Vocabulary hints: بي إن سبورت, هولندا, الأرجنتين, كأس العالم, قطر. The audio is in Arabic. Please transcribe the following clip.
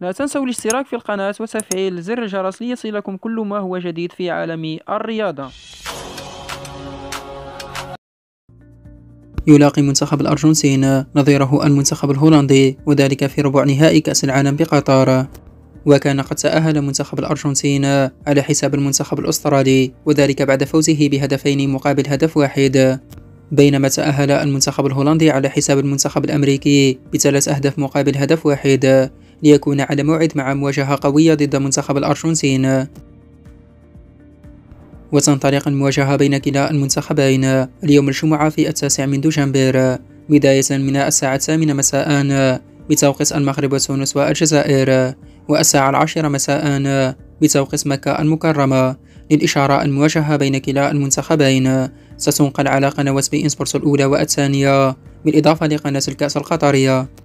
لا تنسوا الاشتراك في القناة وتفعيل زر الجرس ليصلكم كل ما هو جديد في عالم الرياضة. يلاقي منتخب الأرجنتين نظيره المنتخب الهولندي وذلك في ربع نهائي كأس العالم بقطر، وكان قد تأهل منتخب الأرجنتين على حساب المنتخب الأسترالي وذلك بعد فوزه بهدفين مقابل هدف واحد، بينما تأهل المنتخب الهولندي على حساب المنتخب الأمريكي بثلاث أهداف مقابل هدف واحد ليكون على موعد مع مواجهة قوية ضد منتخب الأرجنتين. وتنطلق المواجهة بين كلا المنتخبين اليوم الجمعة في 9 دجنبر بداية من 8:00 مساء بتوقيت المغرب وتونس والجزائر، والساعة 10:00 مساء بتوقيت مكة المكرمة. للإشارة المواجهة بين كلا المنتخبين ستنقل على قنوات بي إن سبورت الأولى والثانية بالإضافة لقناة الكأس القطرية.